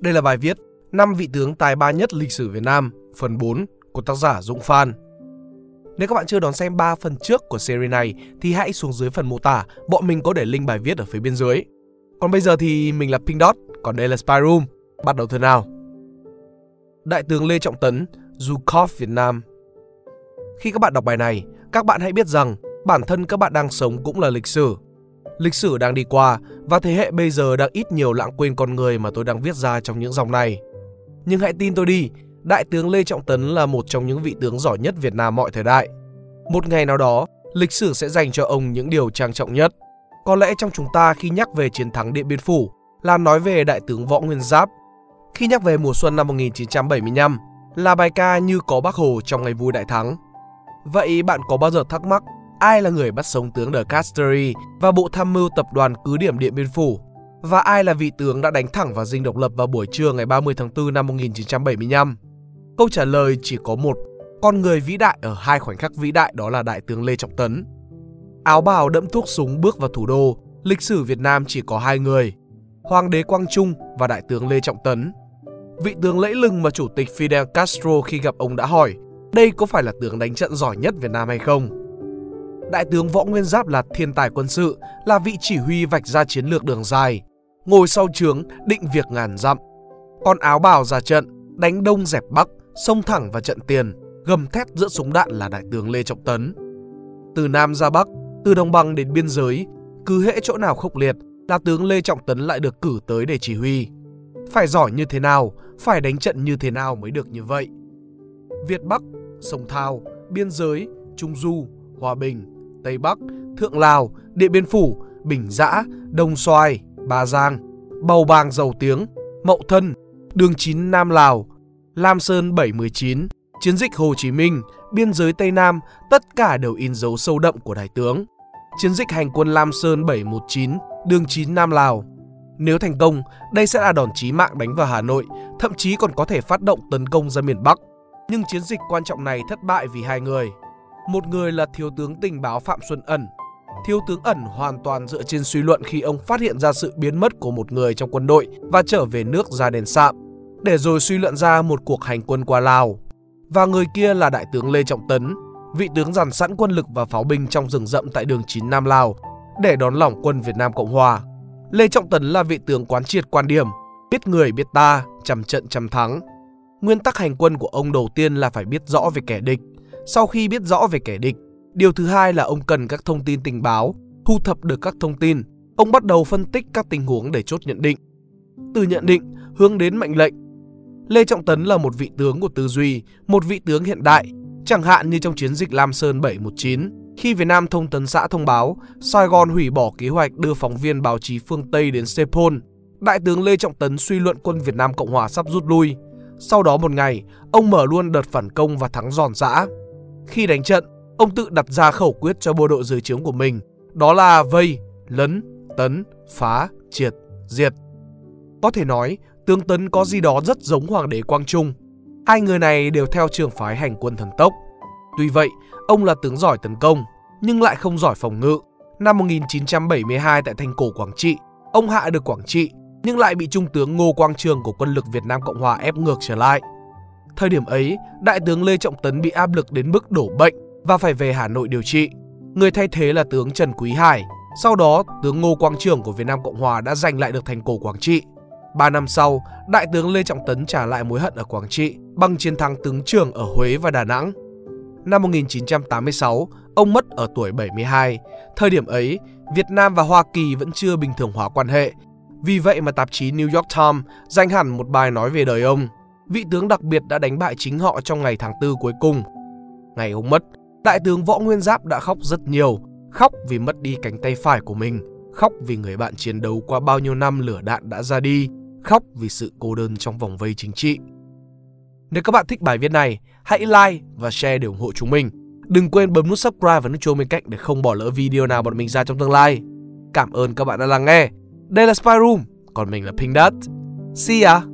Đây là bài viết 5 vị tướng tài ba nhất lịch sử Việt Nam, phần 4 của tác giả Dũng Phan. Nếu các bạn chưa đón xem 3 phần trước của series này thì hãy xuống dưới phần mô tả, bọn mình có để link bài viết ở phía bên dưới. Còn bây giờ thì mình là Pink Dot, còn đây là Spy Room. Bắt đầu thôi nào. Đại tướng Lê Trọng Tấn, du cop Việt Nam. Khi các bạn đọc bài này, các bạn hãy biết rằng bản thân các bạn đang sống cũng là lịch sử. Lịch sử đang đi qua và thế hệ bây giờ đang ít nhiều lãng quên con người mà tôi đang viết ra trong những dòng này. Nhưng hãy tin tôi đi, Đại tướng Lê Trọng Tấn là một trong những vị tướng giỏi nhất Việt Nam mọi thời đại. Một ngày nào đó, lịch sử sẽ dành cho ông những điều trang trọng nhất. Có lẽ trong chúng ta khi nhắc về chiến thắng Điện Biên Phủ là nói về Đại tướng Võ Nguyên Giáp. Khi nhắc về mùa xuân năm 1975 là bài ca Như Có Bác Hồ trong ngày vui đại thắng. Vậy bạn có bao giờ thắc mắc ai là người bắt sống tướng De Castries và bộ tham mưu tập đoàn cứ điểm Điện Biên Phủ? Và ai là vị tướng đã đánh thẳng vào dinh Độc Lập vào buổi trưa ngày 30 tháng 4 năm 1975? Câu trả lời chỉ có một, con người vĩ đại ở hai khoảnh khắc vĩ đại, đó là Đại tướng Lê Trọng Tấn. Áo bào đẫm thuốc súng bước vào thủ đô, lịch sử Việt Nam chỉ có hai người, Hoàng đế Quang Trung và Đại tướng Lê Trọng Tấn. Vị tướng lẫy lừng mà Chủ tịch Fidel Castro khi gặp ông đã hỏi, đây có phải là tướng đánh trận giỏi nhất Việt Nam hay không? Đại tướng Võ Nguyên Giáp là thiên tài quân sự, là vị chỉ huy vạch ra chiến lược đường dài, ngồi sau trướng định việc ngàn dặm. Còn áo bào ra trận, đánh đông dẹp bắc, xông thẳng vào trận tiền, gầm thét giữa súng đạn là Đại tướng Lê Trọng Tấn. Từ Nam ra Bắc, từ đồng bằng đến biên giới, cứ hễ chỗ nào khốc liệt là tướng Lê Trọng Tấn lại được cử tới để chỉ huy. Phải giỏi như thế nào, phải đánh trận như thế nào mới được như vậy? Việt Bắc, Sông Thao, biên giới, Trung Du, Hòa Bình, Tây Bắc, Thượng Lào, Điện Biên Phủ, Bình Giã, Đồng Xoài, Ba Giang, Bầu Bàng Dầu Tiếng, Mậu Thân, Đường 9 Nam Lào, Lam Sơn 719, chiến dịch Hồ Chí Minh, biên giới Tây Nam, tất cả đều in dấu sâu đậm của Đại tướng. Chiến dịch hành quân Lam Sơn 719, đường 9 Nam Lào. Nếu thành công, đây sẽ là đòn chí mạng đánh vào Hà Nội, thậm chí còn có thể phát động tấn công ra miền Bắc. Nhưng chiến dịch quan trọng này thất bại vì hai người. Một người là Thiếu tướng tình báo Phạm Xuân Ẩn. Thiếu tướng Ẩn hoàn toàn dựa trên suy luận khi ông phát hiện ra sự biến mất của một người trong quân đội và trở về nước ra đền sạm, để rồi suy luận ra một cuộc hành quân qua Lào. Và người kia là Đại tướng Lê Trọng Tấn, vị tướng dàn sẵn quân lực và pháo binh trong rừng rậm tại đường 9 Nam Lào để đón lỏng quân Việt Nam Cộng Hòa. Lê Trọng Tấn là vị tướng quán triệt quan điểm, biết người biết ta, trăm trận trăm thắng. Nguyên tắc hành quân của ông đầu tiên là phải biết rõ về kẻ địch. Sau khi biết rõ về kẻ địch, điều thứ hai là ông cần các thông tin tình báo, thu thập được các thông tin. Ông bắt đầu phân tích các tình huống để chốt nhận định. Từ nhận định, hướng đến mệnh lệnh. Lê Trọng Tấn là một vị tướng của tư duy, một vị tướng hiện đại. Chẳng hạn như trong chiến dịch Lam Sơn 719, khi Việt Nam Thông tấn xã thông báo Sài Gòn hủy bỏ kế hoạch đưa phóng viên báo chí phương Tây đến Sepol, Đại tướng Lê Trọng Tấn suy luận quân Việt Nam Cộng Hòa sắp rút lui. Sau đó một ngày, ông mở luôn đợt phản công và thắng giòn giã. Khi đánh trận, ông tự đặt ra khẩu quyết cho bộ đội dưới trướng của mình, đó là vây, lấn, tấn, phá, triệt, diệt. Có thể nói, tướng Tấn có gì đó rất giống Hoàng đế Quang Trung. Hai người này đều theo trường phái hành quân thần tốc. Tuy vậy, ông là tướng giỏi tấn công, nhưng lại không giỏi phòng ngự. Năm 1972 tại thành cổ Quảng Trị, ông hạ được Quảng Trị, nhưng lại bị Trung tướng Ngô Quang Trưởng của quân lực Việt Nam Cộng Hòa ép ngược trở lại. Thời điểm ấy, Đại tướng Lê Trọng Tấn bị áp lực đến mức đổ bệnh và phải về Hà Nội điều trị. Người thay thế là tướng Trần Quý Hải. Sau đó, tướng Ngô Quang Trưởng của Việt Nam Cộng Hòa đã giành lại được thành cổ Quảng Trị. 3 năm sau, Đại tướng Lê Trọng Tấn trả lại mối hận ở Quảng Trị bằng chiến thắng tướng Trưởng ở Huế và Đà Nẵng. Năm 1986, ông mất ở tuổi 72. Thời điểm ấy, Việt Nam và Hoa Kỳ vẫn chưa bình thường hóa quan hệ. Vì vậy mà tạp chí New York Times dành hẳn một bài nói về đời ông. Vị tướng đặc biệt đã đánh bại chính họ trong ngày tháng 4 cuối cùng. Ngày ông mất, Đại tướng Võ Nguyên Giáp đã khóc rất nhiều. Khóc vì mất đi cánh tay phải của mình. Khóc vì người bạn chiến đấu qua bao nhiêu năm lửa đạn đã ra đi. Khóc vì sự cô đơn trong vòng vây chính trị. Nếu các bạn thích bài viết này, hãy like và share để ủng hộ chúng mình. Đừng quên bấm nút subscribe và nút chuông bên cạnh để không bỏ lỡ video nào bọn mình ra trong tương lai. Cảm ơn các bạn đã lắng nghe. Đây là Spy Room, còn mình là Pink Dot. See ya!